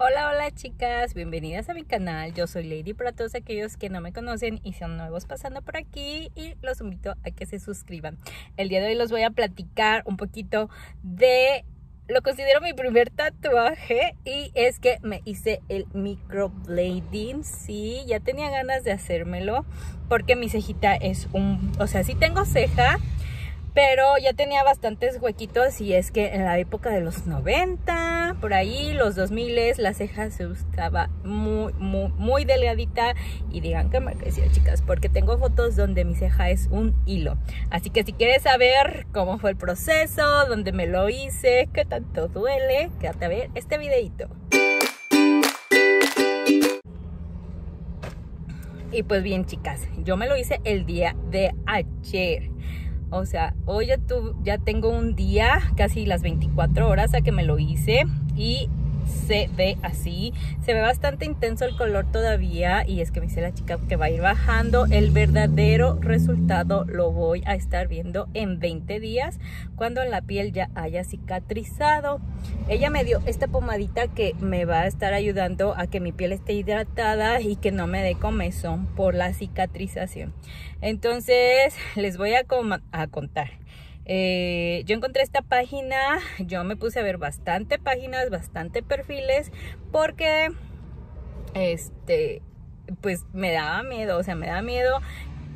Hola, hola chicas, bienvenidas a mi canal. Yo soy Lady para todos aquellos que no me conocen y son nuevos pasando por aquí, y los invito a que se suscriban. El día de hoy los voy a platicar un poquito de, lo considero mi primer tatuaje, y es que me hice el microblading. Sí, ya tenía ganas de hacérmelo porque mi cejita es o sea, sí tengo ceja, pero ya tenía bastantes huequitos, y es que en la época de los 90, por ahí, los 2000, la ceja se usaba muy, muy, muy delgadita. Y digan que me creció, chicas, porque tengo fotos donde mi ceja es un hilo. Así que si quieres saber cómo fue el proceso, dónde me lo hice, qué tanto duele, quédate a ver este videito. Y pues bien, chicas, yo me lo hice el día de ayer. O sea, hoy ya tengo un día, casi las 24 horas a que me lo hice, y se ve así. Se ve bastante intenso el color todavía, y es que me dice la chica que va a ir bajando. El verdadero resultado lo voy a estar viendo en 20 días, cuando la piel ya haya cicatrizado. Ella me dio esta pomadita que me va a estar ayudando a que mi piel esté hidratada y que no me dé comezón por la cicatrización. Entonces les voy a contar. Yo encontré esta página, yo me puse a ver bastante páginas, bastante perfiles, porque pues me daba miedo, o sea, me daba miedo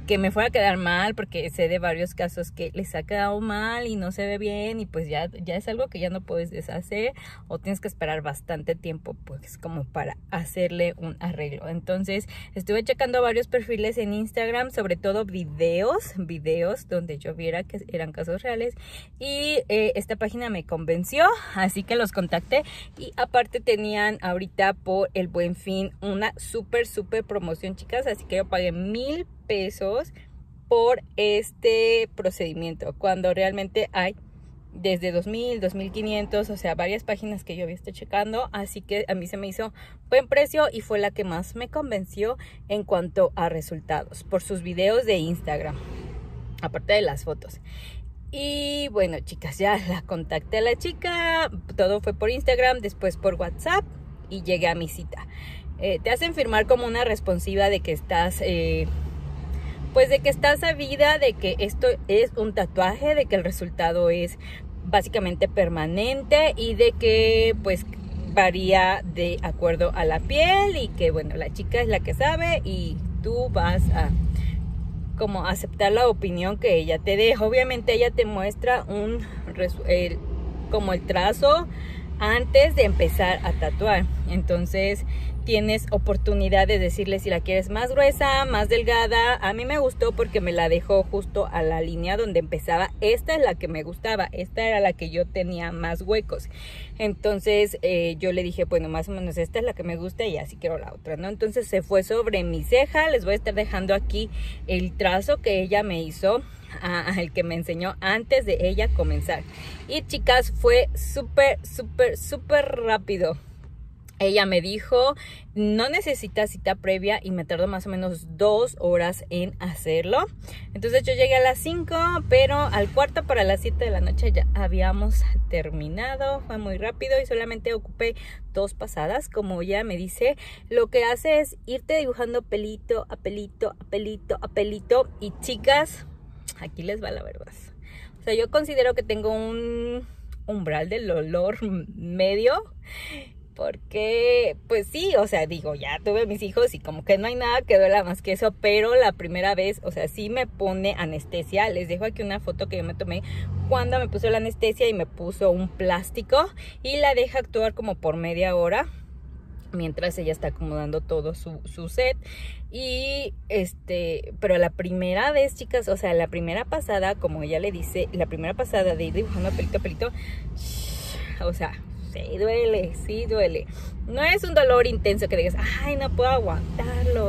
que me fuera a quedar mal, porque sé de varios casos que les ha quedado mal y no se ve bien, y pues ya es algo que ya no puedes deshacer, o tienes que esperar bastante tiempo, pues como para hacerle un arreglo. Entonces estuve checando varios perfiles en Instagram, sobre todo videos donde yo viera que eran casos reales, y esta página me convenció, así que los contacté. Y aparte tenían ahorita por el Buen Fin una súper promoción, chicas, así que yo pagué 1000 pesos por este procedimiento, cuando realmente hay desde 2000, 2500, o sea, varias páginas que yo había estado checando. Así que a mí se me hizo buen precio, y fue la que más me convenció en cuanto a resultados, por sus videos de Instagram, aparte de las fotos. Y bueno, chicas, ya la contacté a la chica, todo fue por Instagram, después por WhatsApp, y llegué a mi cita. Te hacen firmar como una responsiva de que estás... pues de que estás sabida de que esto es un tatuaje, de que el resultado es básicamente permanente, y de que pues varía de acuerdo a la piel, y que bueno, la chica es la que sabe, y tú vas a como aceptar la opinión que ella te deja. Obviamente ella te muestra como el trazo antes de empezar a tatuar. Entonces tienes oportunidad de decirle si la quieres más gruesa, más delgada. A mí me gustó porque me la dejó justo a la línea donde empezaba. Esta es la que me gustaba, esta era la que yo tenía más huecos. Entonces yo le dije, bueno, más o menos esta es la que me gusta, y así quiero la otra, ¿no? Entonces se fue sobre mi ceja. Les voy a estar dejando aquí el trazo que ella me hizo, el que me enseñó antes de ella comenzar. Y chicas, fue súper rápido. Ella me dijo, no necesitas cita previa, y me tardó más o menos 2 horas en hacerlo. Entonces yo llegué a las 5, pero al cuarto para las 7 de la noche ya habíamos terminado. Fue muy rápido, y solamente ocupé 2 pasadas, como ella me dice. Lo que hace es irte dibujando pelito a pelito, a pelito, a pelito. Y chicas, aquí les va la verdad. O sea, yo considero que tengo un umbral del dolor medio, porque pues sí, o sea, digo, ya tuve mis hijos, y como que no hay nada que duela más que eso. Pero la primera vez, o sea, sí me pone anestesia. Les dejo aquí una foto que yo me tomé cuando me puso la anestesia, y me puso un plástico, y la deja actuar como por media hora, mientras ella está acomodando todo su set. Y pero la primera vez, chicas, o sea, la primera pasada, como ella le dice, la primera pasada de ir dibujando pelito a pelito, o sea, sí duele, sí duele. No es un dolor intenso que digas, ay, no puedo aguantarlo.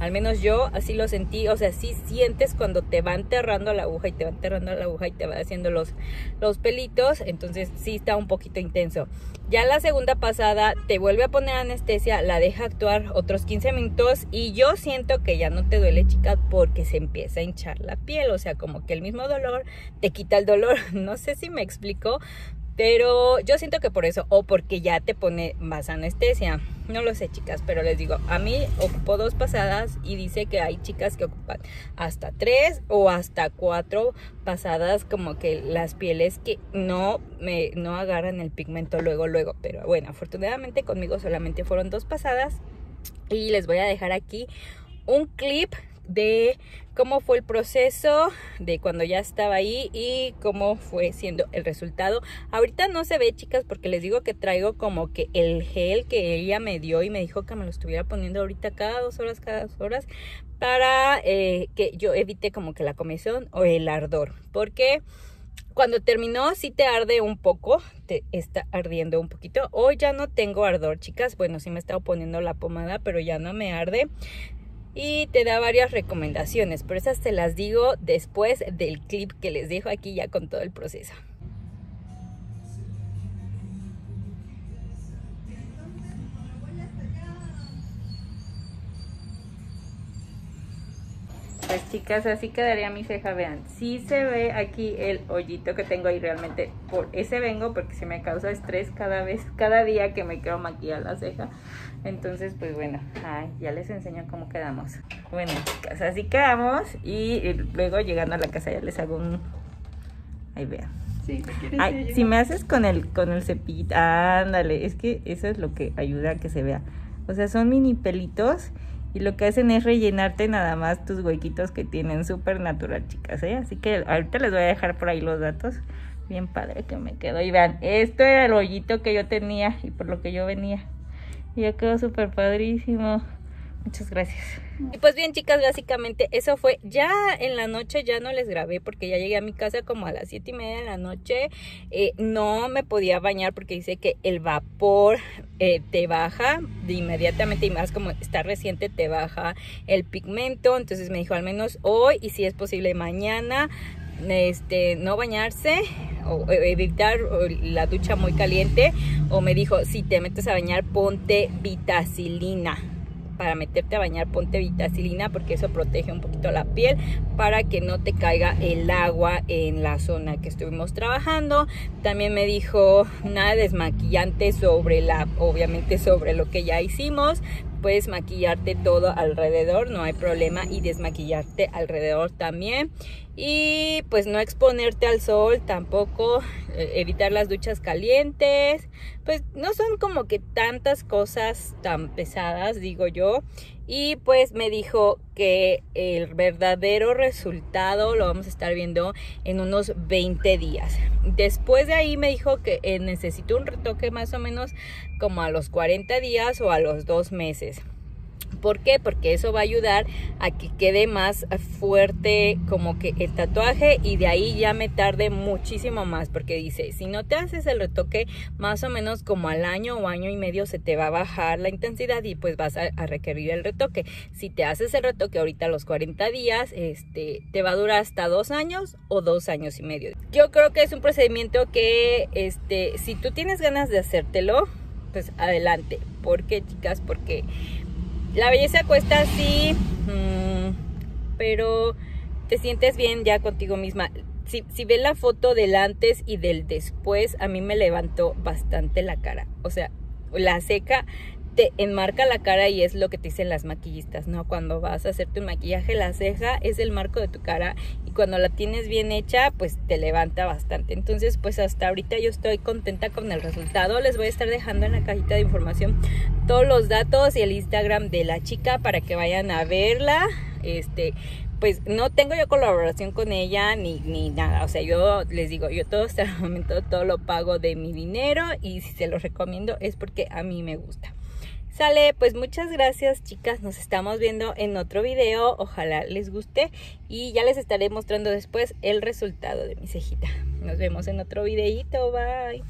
Al menos yo así lo sentí. O sea, sí sientes cuando te va enterrando la aguja, y te va enterrando la aguja, y te va haciendo los pelitos. Entonces sí está un poquito intenso. Ya la segunda pasada te vuelve a poner anestesia, la deja actuar otros 15 minutos, y yo siento que ya no te duele, chicas, porque se empieza a hinchar la piel. O sea, como que el mismo dolor te quita el dolor. No sé si me explico. Pero yo siento que por eso, o porque ya te pone más anestesia, no lo sé, chicas, pero les digo, a mí ocupó 2 pasadas y dice que hay chicas que ocupan hasta 3 o hasta 4 pasadas, como que las pieles que no agarran el pigmento luego, pero bueno, afortunadamente conmigo solamente fueron 2 pasadas y les voy a dejar aquí un clip de cómo fue el proceso, de cuando ya estaba ahí y cómo fue siendo el resultado. Ahorita no se ve, chicas, porque les digo que traigo como que el gel que ella me dio y me dijo que me lo estuviera poniendo ahorita cada dos horas para que yo evite como que la comezón o el ardor, porque cuando terminó sí te arde un poco, te está ardiendo un poquito. Hoy ya no tengo ardor, chicas. Bueno, sí me estaba poniendo la pomada, pero ya no me arde. Y te da varias recomendaciones, pero esas te las digo después del clip que les dejo aquí ya con todo el proceso. Pues, chicas, así quedaría mi ceja. Vean, sí se ve aquí el hoyito que tengo ahí. Realmente por ese vengo, porque se me causa estrés cada día que me quiero maquillar la ceja. Entonces, pues bueno, ya les enseño cómo quedamos. Bueno, chicas, así quedamos. Y luego llegando a la casa ya les hago un... Ahí vean. Sí, ay, si me haces con el cepillito. Ándale, es que eso es lo que ayuda a que se vea. O sea, son mini pelitos. Y lo que hacen es rellenarte nada más tus huequitos que tienen, súper natural, chicas, ¿eh? Así que ahorita les voy a dejar por ahí los datos. Bien padre que me quedó. Y vean, esto era el hoyito que yo tenía y por lo que yo venía. Y ya quedó súper padrísimo. Muchas gracias. Y pues bien, chicas, básicamente eso fue. Ya en la noche ya no les grabé porque ya llegué a mi casa como a las 7:30 de la noche. No me podía bañar porque dice que el vapor te baja de inmediatamente, y más como está reciente te baja el pigmento. Entonces me dijo al menos hoy, y si es posible mañana, no bañarse o evitar la ducha muy caliente. O me dijo, si te metes a bañar, ponte vitacilina. Para meterte a bañar, ponte vitacilina, porque eso protege un poquito la piel para que no te caiga el agua en la zona que estuvimos trabajando. También me dijo nada de desmaquillante obviamente sobre lo que ya hicimos. Puedes maquillarte todo alrededor, no hay problema, y desmaquillarte alrededor también. Y pues no exponerte al sol tampoco, evitar las duchas calientes. Pues no son como que tantas cosas tan pesadas, digo yo. Y pues me dijo que el verdadero resultado lo vamos a estar viendo en unos 20 días. Después de ahí me dijo que necesito un retoque más o menos como a los 40 días o a los 2 meses. ¿Por qué? Porque eso va a ayudar a que quede más fuerte como que el tatuaje, y de ahí ya me tarde muchísimo más, porque dice, si no te haces el retoque más o menos como al año o año y medio se te va a bajar la intensidad y pues vas a requerir el retoque. Si te haces el retoque ahorita a los 40 días, te va a durar hasta 2 años o 2 años y medio. Yo creo que es un procedimiento que si tú tienes ganas de hacértelo, pues adelante. ¿Por qué, chicas? Porque la belleza cuesta, sí, pero te sientes bien ya contigo misma. Si ves la foto del antes y del después, a mí me levantó bastante la cara. O sea, la ceja te enmarca la cara, y es lo que te dicen las maquillistas, ¿no? Cuando vas a hacerte un maquillaje, la ceja es el marco de tu cara, y cuando la tienes bien hecha, pues te levanta bastante. Entonces, pues hasta ahorita yo estoy contenta con el resultado. Les voy a estar dejando en la cajita de información todos los datos y el Instagram de la chica para que vayan a verla. Pues no tengo yo colaboración con ella ni nada. O sea, yo les digo, yo todo hasta el momento todo lo pago de mi dinero, y si se los recomiendo es porque a mí me gusta. Sale, pues muchas gracias, chicas. Nos estamos viendo en otro video. Ojalá les guste, y ya les estaré mostrando después el resultado de mi cejita. Nos vemos en otro videito. Bye.